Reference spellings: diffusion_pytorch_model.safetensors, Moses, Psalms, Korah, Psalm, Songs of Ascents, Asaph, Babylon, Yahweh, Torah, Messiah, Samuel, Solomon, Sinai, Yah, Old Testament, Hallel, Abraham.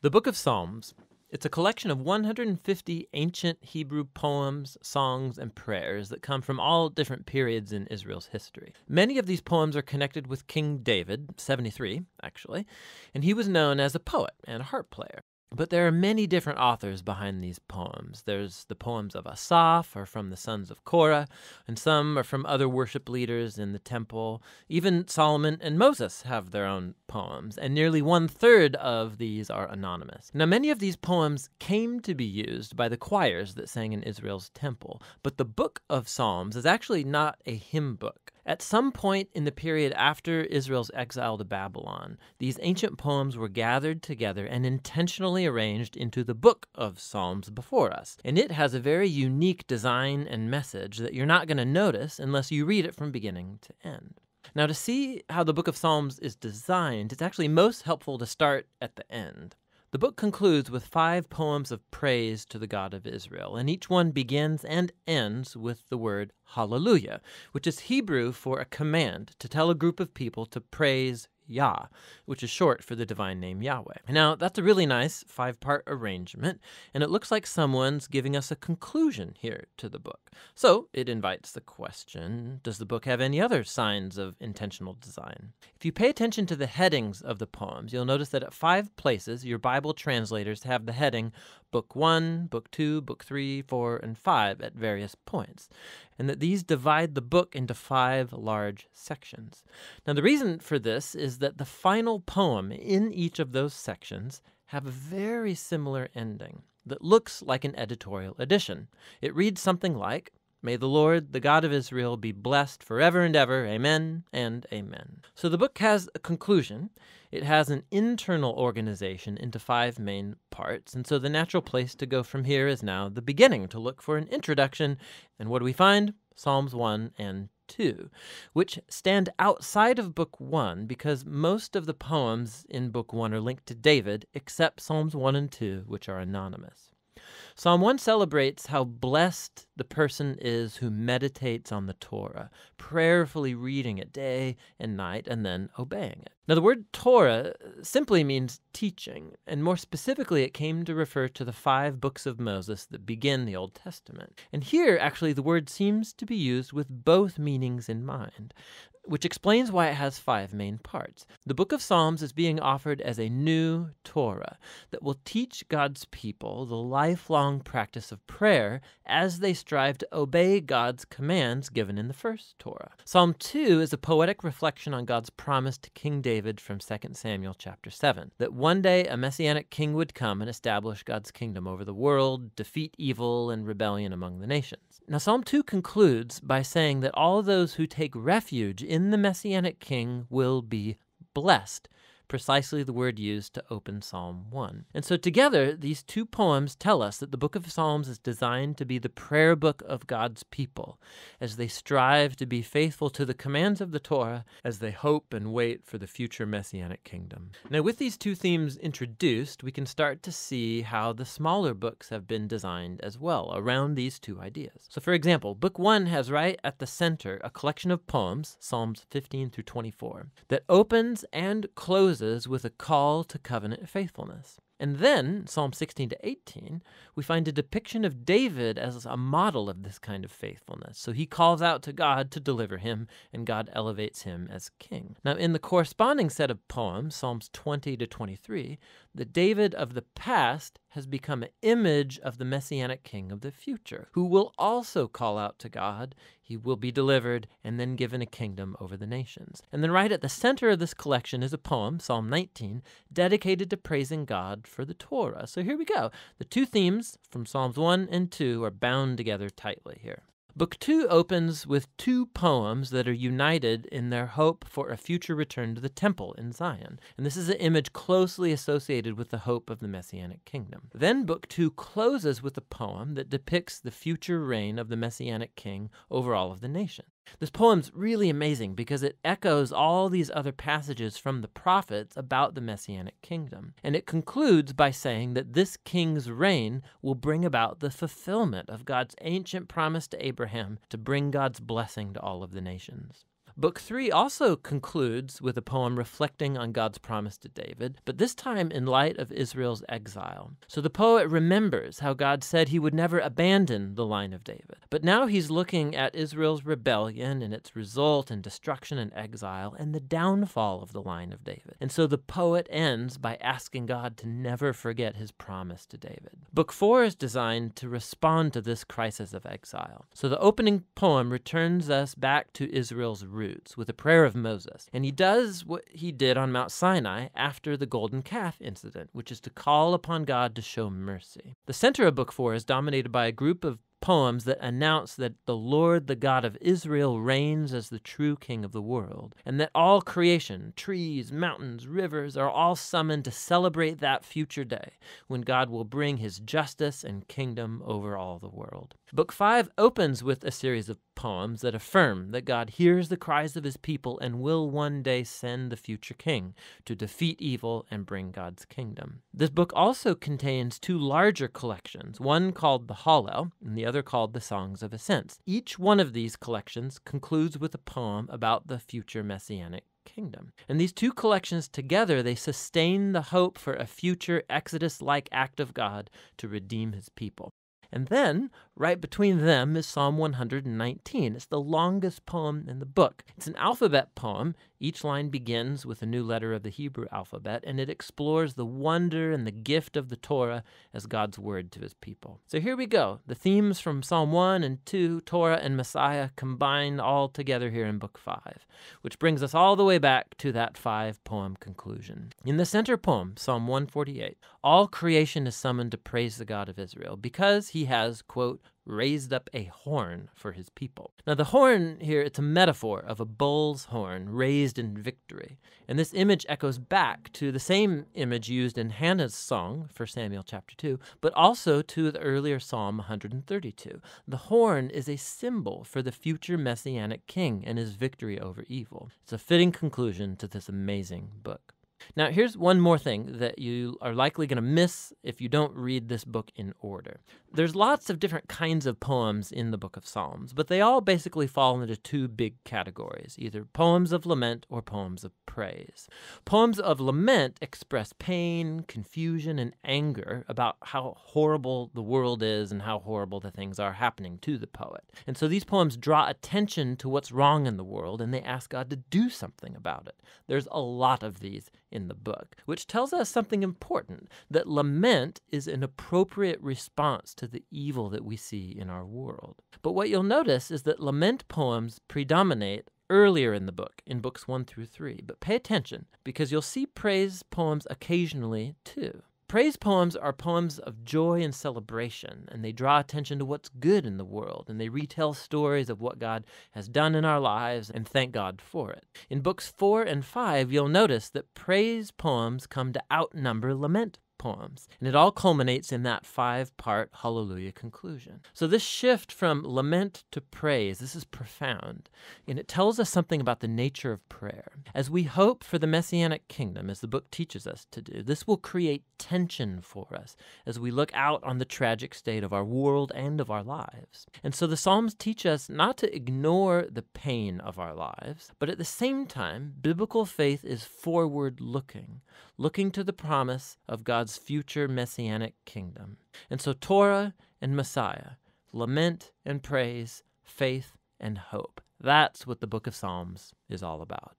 The Book of Psalms, it's a collection of 150 ancient Hebrew poems, songs, and prayers that come from all different periods in Israel's history. Many of these poems are connected with King David, 73 actually, and he was known as a poet and a harp player. But there are many different authors behind these poems. There's the poems of Asaph, or from the sons of Korah, and some are from other worship leaders in the temple. Even Solomon and Moses have their own poems, and nearly 1/3 of these are anonymous. Now, many of these poems came to be used by the choirs that sang in Israel's temple, but the Book of Psalms is actually not a hymn book. At some point in the period after Israel's exile to Babylon, these ancient poems were gathered together and intentionally arranged into the Book of Psalms before us. And it has a very unique design and message that you're not going to notice unless you read it from beginning to end. Now, to see how the Book of Psalms is designed, it's actually most helpful to start at the end. The book concludes with 5 poems of praise to the God of Israel, and each one begins and ends with the word Hallelujah, which is Hebrew for a command to tell a group of people to praise Yah, which is short for the divine name Yahweh. Now, that's a really nice 5-part arrangement, and it looks like someone's giving us a conclusion here to the book. So it invites the question, does the book have any other signs of intentional design? If you pay attention to the headings of the poems, you'll notice that at 5 places, your Bible translators have the heading Book 1, Book 2, Book 3, 4, and 5 at various points, and that these divide the book into 5 large sections. Now, the reason for this is that the final poem in each of those sections have a very similar ending that looks like an editorial addition. It reads something like, "May the Lord, the God of Israel, be blessed forever and ever. Amen and amen." So the book has a conclusion. It has an internal organization into 5 main parts, and so the natural place to go from here is now the beginning, to look for an introduction. And what do we find? Psalms 1 and 2, which stand outside of Book 1 because most of the poems in Book 1 are linked to David, except Psalms 1 and 2, which are anonymous. Psalm 1 celebrates how blessed the person is who meditates on the Torah, prayerfully reading it day and night and then obeying it. Now, the word Torah simply means teaching, and more specifically, it came to refer to the 5 books of Moses that begin the Old Testament. And here, actually, the word seems to be used with both meanings in mind, which explains why it has 5 main parts. The Book of Psalms is being offered as a new Torah that will teach God's people the lifelong practice of prayer as they strive to obey God's commands given in the first Torah. Psalm 2 is a poetic reflection on God's promise to King David from 2 Samuel chapter 7, that one day a messianic king would come and establish God's kingdom over the world, defeat evil and rebellion among the nations. Now, Psalm 2 concludes by saying that all those who take refuge in the messianic king will be blessed, precisely the word used to open Psalm 1. And so together, these 2 poems tell us that the Book of Psalms is designed to be the prayer book of God's people, as they strive to be faithful to the commands of the Torah, as they hope and wait for the future messianic kingdom. Now, with these 2 themes introduced, we can start to see how the smaller books have been designed as well, around these 2 ideas. So for example, Book 1 has right at the center a collection of poems, Psalms 15 through 24, that opens and closes with a call to covenant faithfulness. And then, Psalm 16 to 18, we find a depiction of David as a model of this kind of faithfulness. So he calls out to God to deliver him, and God elevates him as king. Now, in the corresponding set of poems, Psalms 20 to 23, the David of the past has become an image of the messianic king of the future, who will also call out to God. He will be delivered and then given a kingdom over the nations. And then right at the center of this collection is a poem, Psalm 19, dedicated to praising God for the Torah. So here we go. The 2 themes from Psalms 1 and 2 are bound together tightly here. Book 2 opens with 2 poems that are united in their hope for a future return to the temple in Zion. And this is an image closely associated with the hope of the messianic kingdom. Then Book 2 closes with a poem that depicts the future reign of the messianic king over all of the nation. This poem's really amazing because it echoes all these other passages from the prophets about the messianic kingdom. And it concludes by saying that this king's reign will bring about the fulfillment of God's ancient promise to Abraham to bring God's blessing to all of the nations. Book 3 also concludes with a poem reflecting on God's promise to David, but this time in light of Israel's exile. So the poet remembers how God said he would never abandon the line of David. But now he's looking at Israel's rebellion and its result in destruction and exile and the downfall of the line of David. And so the poet ends by asking God to never forget his promise to David. Book 4 is designed to respond to this crisis of exile. So the opening poem returns us back to Israel's roots with a prayer of Moses. And he does what he did on Mount Sinai after the golden calf incident, which is to call upon God to show mercy. The center of Book 4 is dominated by a group of poems that announce that the Lord, the God of Israel, reigns as the true king of the world, and that all creation, trees, mountains, rivers, are all summoned to celebrate that future day when God will bring his justice and kingdom over all the world. Book 5 opens with a series of poems that affirm that God hears the cries of his people and will one day send the future king to defeat evil and bring God's kingdom. This book also contains two larger collections, one called the Hallel and the other called the Songs of Ascents. Each one of these collections concludes with a poem about the future messianic kingdom. And these two collections together, they sustain the hope for a future Exodus-like act of God to redeem his people. And then, right between them is Psalm 119. It's the longest poem in the book. It's an alphabet poem. Each line begins with a new letter of the Hebrew alphabet, and it explores the wonder and the gift of the Torah as God's word to his people. So here we go. The themes from Psalm 1 and 2, Torah and Messiah, combined all together here in Book 5, which brings us all the way back to that five-poem conclusion. In the center poem, Psalm 148, all creation is summoned to praise the God of Israel because he has, quote, raised up a horn for his people. Now the horn here, it's a metaphor of a bull's horn raised in victory. And this image echoes back to the same image used in Hannah's song for Samuel chapter 2, but also to the earlier Psalm 132. The horn is a symbol for the future messianic king and his victory over evil. It's a fitting conclusion to this amazing book. Now, here's one more thing that you are likely going to miss if you don't read this book in order. There's lots of different kinds of poems in the book of Psalms, but they all basically fall into two big categories, either poems of lament or poems of praise. Poems of lament express pain, confusion, and anger about how horrible the world is and how horrible the things are happening to the poet. And so these poems draw attention to what's wrong in the world, and they ask God to do something about it. There's a lot of these in the book, which tells us something important, that lament is an appropriate response to the evil that we see in our world. But what you'll notice is that lament poems predominate earlier in the book, in books 1 through 3. But pay attention, because you'll see praise poems occasionally too. Praise poems are poems of joy and celebration, and they draw attention to what's good in the world, and they retell stories of what God has done in our lives and thank God for it. In books 4 and 5, you'll notice that praise poems come to outnumber lament poems, and it all culminates in that five-part hallelujah conclusion. So this shift from lament to praise, this is profound, and it tells us something about the nature of prayer. As we hope for the messianic kingdom, as the book teaches us to do, this will create tension for us as we look out on the tragic state of our world and of our lives. And so the Psalms teach us not to ignore the pain of our lives, but at the same time, biblical faith is forward-looking, looking to the promise of God's future messianic kingdom. And so Torah and Messiah, lament and praise, faith and hope. That's what the book of Psalms is all about.